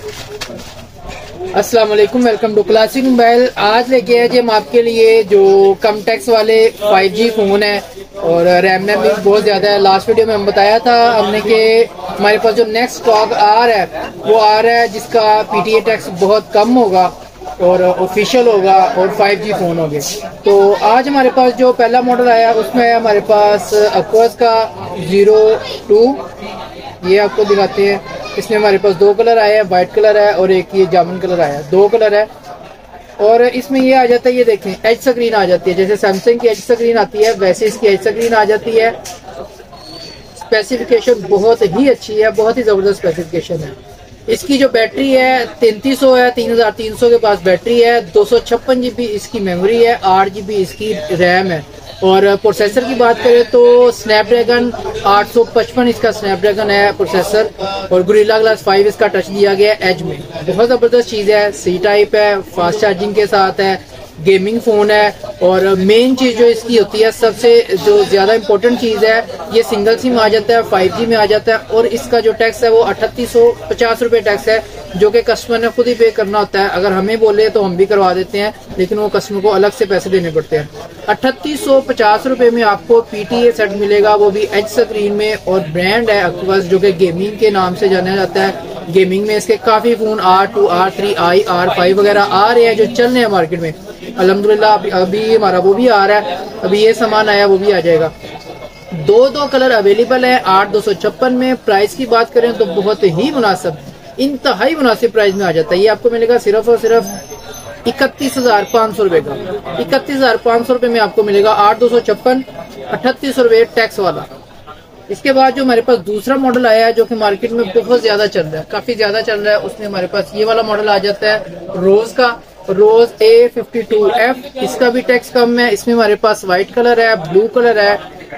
अस्सलाम वालेकुम, welcome to classic mobile. आज लेके आए हम आपके लिए जो कम टैक्स वाले 5G फ़ोन है और रैम में भी बहुत ज़्यादा है। लास्ट वीडियो में हम बताया था हमने कि हमारे पास जो नेक्स्ट स्टॉक आ रहा है वो आ रहा है जिसका PTA टैक्स बहुत कम होगा और ऑफिशियल होगा और 5G फ़ोन होंगे। तो आज हमारे पास जो पहला मॉडल आया उसमें हमारे पास एक्वास का 02, ये आपको दिखाते हैं। इसमें हमारे पास दो कलर आया है, वाइट कलर है और एक ये जामुन कलर आया है, दो कलर है। और इसमें ये आ जाता है, ये देखें एच स्क्रीन आ जाती है, जैसे सैमसंग की एच स्क्रीन आती है वैसे इसकी एच स्क्रीन आ जाती है। स्पेसिफिकेशन बहुत ही अच्छी है, बहुत ही ज़बरदस्त स्पेसिफिकेशन है। इसकी जो बैटरी है 3300 है, 3300 के पास बैटरी है। 256 GB इसकी मेमोरी है, 8 GB इसकी रैम है। और प्रोसेसर की बात करें तो स्नैपड्रैगन 855 इसका स्नैपड्रैगन है प्रोसेसर और गोरिल्ला ग्लास 5 इसका टच दिया गया है एज में। बहुत ज़बरदस्त चीज़ है, सी टाइप है, फास्ट चार्जिंग के साथ है, गेमिंग फ़ोन है। और मेन चीज़ जो इसकी होती है, सबसे जो ज़्यादा इम्पोर्टेंट चीज़ है, ये सिंगल सिम आ जाता है, 5G में आ जाता है। और इसका जो टैक्स है वो 3850 रुपये टैक्स है, जो कि कस्टमर ने खुद ही पे करना होता है। अगर हमें बोले तो हम भी करवा देते हैं, लेकिन वो कस्टमर को अलग से पैसे देने पड़ते हैं। 3850 रुपये में आपको PTA सेट मिलेगा, वो भी एच स्क्रीन में। और ब्रांड है एक्वास जो कि गेमिंग के नाम से जाना जाता है। गेमिंग में इसके काफ़ी phone R2, R3, I, R5 वगैरह आ रहे हैं जो चल रहे हैं मार्केट में। अलहमदुलिल्लाह अभी हमारा वो भी आ रहा है, अभी ये सामान आया वो भी आ जाएगा। दो कलर अवेलेबल है 8256 में। प्राइस की बात करें तो बहुत ही मुनासिब, इंतहाई मुनासिब प्राइस में आ जाता है। ये आपको मिलेगा सिर्फ और सिर्फ 31,500 रुपये का। 31,500 रुपये में आपको मिलेगा 8256, 3800 रुपये टैक्स वाला। इसके बाद जो हमारे पास दूसरा मॉडल आया है जो कि मार्केट में बहुत ज़्यादा चल रहा है, काफ़ी ज़्यादा चल रहा है, उसमें हमारे पास ये वाला मॉडल आ जाता है रोज़ का, रोज A52F। इसका भी टैक्स कम है। इसमें हमारे पास वाइट कलर है, ब्लू कलर है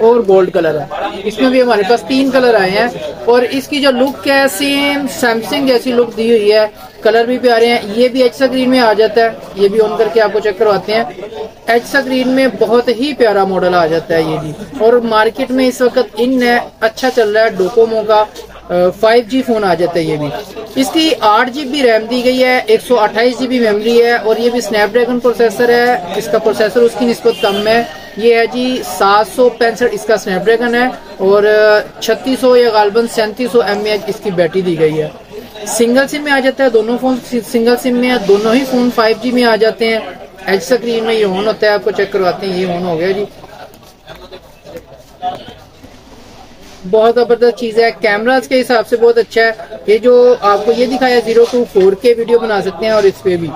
और गोल्ड कलर है। इसमें भी हमारे पास 3 कलर आए हैं। और इसकी जो लुक है सेम सैमसंग जैसी लुक दी हुई है, कलर भी प्यारे हैं। ये भी एच स्क्रीन में आ जाता है, ये भी ऑन करके आपको चेक करवाते हैं। एच स्क्रीन में बहुत ही प्यारा मॉडल आ जाता है ये भी। और मार्केट में इस वक्त इन है, अच्छा चल रहा है। डोकोमो का 5G फ़ोन आ जाता है ये भी। इसकी 8 GB रैम दी गई है, 128 GB मेमोरी है और ये भी स्नैपड्रैगन प्रोसेसर है। इसका प्रोसेसर उसकी निस्बत कम है, ये है जी 765 इसका स्नैपड्रैगन है और 3600 या गालबन 3700 mAh इसकी बैटरी दी गई है। सिंगल सिम में आ जाता है, दोनों फ़ोन सिंगल सिम में है, दोनों ही फ़ोन 5G में आ जाते हैं। एच स्क्रीन में ये ऑन होता है, आपको चेक करवाते हैं, ये ऑन हो गया जी। बहुत ज़बरदस्त चीज़ है, कैमराज के हिसाब से बहुत अच्छा है। ये जो आपको ये दिखाया 0 to 4K वीडियो बना सकते हैं और इस पर भी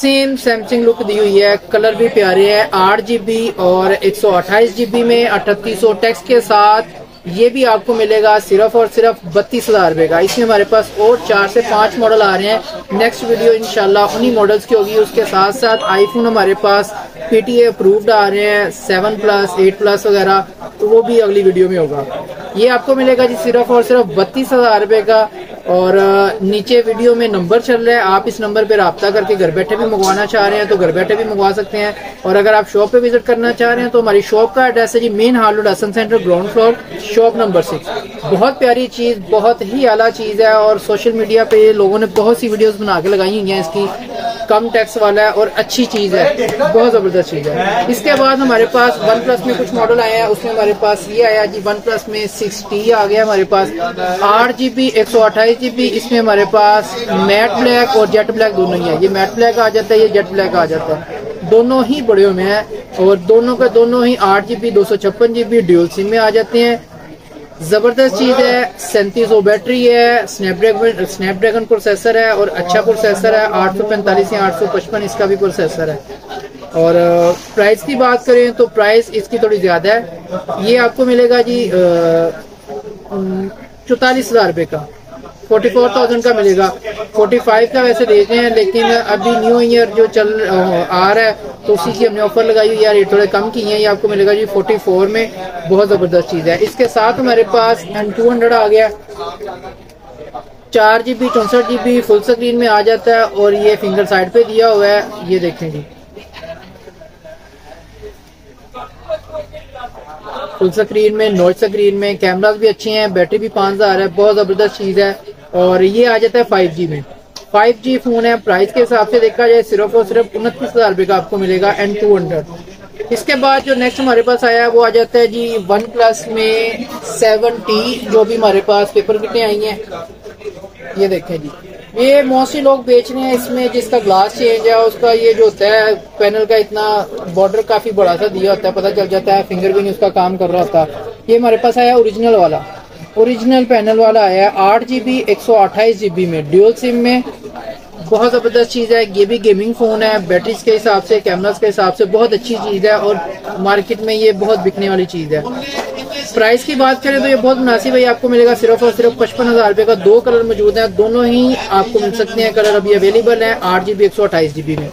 सेम सैमसंग लुक दी हुई है। कलर भी प्यारे हैं, 8 GB और 128 GB में 3800 टैक्स के साथ ये भी आपको मिलेगा सिर्फ और सिर्फ 32,000 रुपये का। इसमें हमारे पास और 4 से 5 मॉडल आ रहे हैं। नेक्स्ट वीडियो इंशाल्लाह उन्हीं मॉडल्स की होगी। उसके साथ साथ आईफोन हमारे पास PTA अप्रूव्ड आ रहे हैं, 7+, 8+ वगैरह, तो वो भी अगली वीडियो में होगा। ये आपको मिलेगा जी सिर्फ और सिर्फ 32,000 रुपये का। और नीचे वीडियो में नंबर चल रहा है, आप इस नंबर पर रब्ता करके घर बैठे भी मंगवाना चाह रहे हैं तो घर बैठे भी मंगवा सकते हैं। और अगर आप शॉप पे विजिट करना चाह रहे हैं तो हमारी शॉप का एड्रेस है जी मेन हार्लोड Hasan centre ground floor, shop number 6। बहुत प्यारी चीज़, बहुत ही आला चीज़ है। और सोशल मीडिया पे लोगों ने बहुत सी वीडियोज़ बना के लगाई हुई हैं, इसकी कम टैक्स वाला है और अच्छी चीज़ है, बहुत ज़बरदस्त चीज़ है। इसके बाद हमारे पास OnePlus में कुछ मॉडल आए हैं। उसमें हमारे पास ये आया जी OnePlus में 60 आ गया हमारे पास, 8 GB, 128 GB। इसमें हमारे पास मैट ब्लैक और जेट ब्लैक दोनों ही है। ये मैट ब्लैक आ जाता है, ये जेट ब्लैक आ जाता है, दोनों ही बड़े में है। और दोनों का दोनों ही 8 GB, 256 GB ड्यूल सिम में आ जाते हैं। ज़बरदस्त चीज़ है, 3700 बैटरी है, स्नैपड्रैगन प्रोसेसर है और अच्छा प्रोसेसर है, 845 या 855 इसका भी प्रोसेसर है। और प्राइस की बात करें तो प्राइस इसकी थोड़ी ज़्यादा है, ये आपको मिलेगा जी 44,000 रुपये का, 44,000 का मिलेगा। 45 का वैसे दे रहे हैं, लेकिन अभी न्यू ईयर जो चल आ रहा है तो उसी की हमने ऑफर लगाई हुई है, रेट थोड़े कम किए हैं। ये आपको मिलेगा जी 44 में, बहुत ज़बरदस्त चीज़ है। इसके साथ हमारे पास N200 आ गया, 4 GB, 64 GB फुल स्क्रीन में आ जाता है और ये फिंगर साइड पे दिया हुआ है, ये देखें जी फुल स्क्रीन में, नॉच स्क्रीन में। कैमराज भी अच्छे हैं, बैटरी भी 5000 है, बहुत ज़बरदस्त चीज़ है। और ये आ जाता है 5G में। 5G फोन है, प्राइस के हिसाब से देखा जाए सिर्फ और सिर्फ 29,000 रुपये का आपको मिलेगा N200। इसके बाद जो नेक्स्ट हमारे पास आया है वो आ जाता है जी वन प्लस में 7T, जो भी हमारे पास पेपर किटें आई हैं। ये देखें जी, ये मोस्टली लोग बेच रहे हैं। इसमें जिसका ग्लास चेंज है उसका ये जो होता है पैनल का इतना बॉर्डर काफी बड़ा सा दिया होता है, पता चल जाता है, फिंगर भी नहीं उसका काम कर रहा होता। ये हमारे पास आया ओरिजिनल वाला, ओरिजिनल पैनल वाला आया 8GB 128GB में ड्यूल सिम में। बहुत ज़बरदस्त चीज़ है, ये भी गेमिंग फ़ोन है, बैटरीज के हिसाब से, कैमरास के हिसाब से बहुत अच्छी चीज़ है और मार्केट में ये बहुत बिकने वाली चीज़ है। प्राइस की बात करें तो ये बहुत मुनासिब है, आपको मिलेगा सिर्फ और सिर्फ 55,000 रुपये का। दो कलर मौजूद हैं, दोनों ही आपको मिल सकते हैं, कलर अभी अवेलेबल है 8GB 128GB में।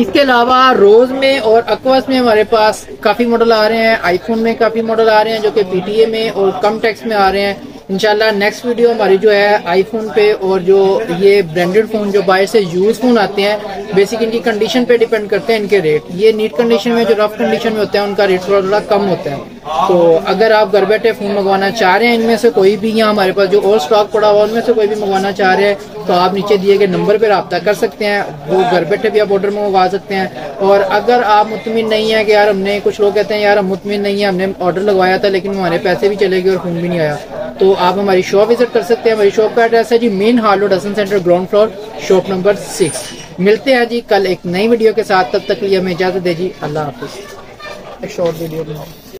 इसके अलावा रोज में और अक्वास में हमारे पास काफ़ी मॉडल आ रहे हैं, आईफोन में काफ़ी मॉडल आ रहे हैं जो कि PTA में और कम टैक्स में आ रहे हैं। इंशाल्लाह नेक्स्ट वीडियो हमारी जो है आईफोन पे और जो ये ब्रांडेड फ़ोन जो बाहर से यूज़ फ़ोन आते हैं, बेसिक इनकी कंडीशन पे डिपेंड करते हैं इनके रेट। ये नीट कंडीशन में जो रफ कंडीशन में होते हैं उनका रेट थोड़ा थोड़ा कम होता है। तो अगर आप घर बैठे फ़ोन मंगवाना चाह रहे हैं, इनमें से कोई भी, यहाँ हमारे पास जो और स्टॉक पड़ा हुआ उनमें से कोई भी मंगवाना चाह रहे हैं तो आप नीचे दिए गए नंबर पर रब्ता कर सकते हैं। वो घर बैठे भी आप ऑर्डर मंगवा सकते हैं। और अगर आप मुतमिन नहीं है कि यार हमने, कुछ लोग कहते हैं यार हम मुतमिन नहीं है, हमने ऑर्डर लगवाया था लेकिन हमारे पैसे भी चले गए और फ़ोन भी नहीं आया, तो आप हमारी शॉप विजिट कर सकते हैं। हमारी शॉप का एड्रेस है जी मेन हार्लोड Hasan centre ground floor, shop number 6। मिलते हैं जी कल एक नई वीडियो के साथ, तब तक के लिए हमें इजाज़त दीजिए। अल्लाह हाफिज़। एक शॉर्ट वीडियो बनाओ।